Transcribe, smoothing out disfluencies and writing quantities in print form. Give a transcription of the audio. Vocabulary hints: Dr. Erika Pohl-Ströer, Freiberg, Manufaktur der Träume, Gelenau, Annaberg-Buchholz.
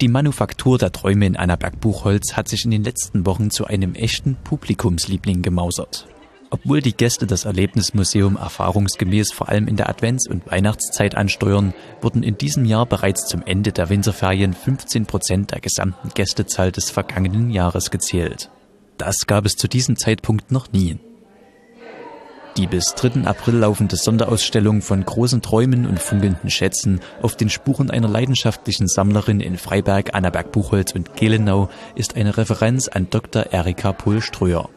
Die Manufaktur der Träume in Annaberg-Buchholz hat sich in den letzten Wochen zu einem echten Publikumsliebling gemausert. Obwohl die Gäste das Erlebnismuseum erfahrungsgemäß vor allem in der Advents- und Weihnachtszeit ansteuern, wurden in diesem Jahr bereits zum Ende der Winterferien 15% der gesamten Gästezahl des vergangenen Jahres gezählt. Das gab es zu diesem Zeitpunkt noch nie. Die bis 3. April laufende Sonderausstellung von großen Träumen und funkelnden Schätzen auf den Spuren einer leidenschaftlichen Sammlerin in Freiberg, Annaberg-Buchholz und Gelenau ist eine Referenz an Dr. Erika Pohl-Ströer.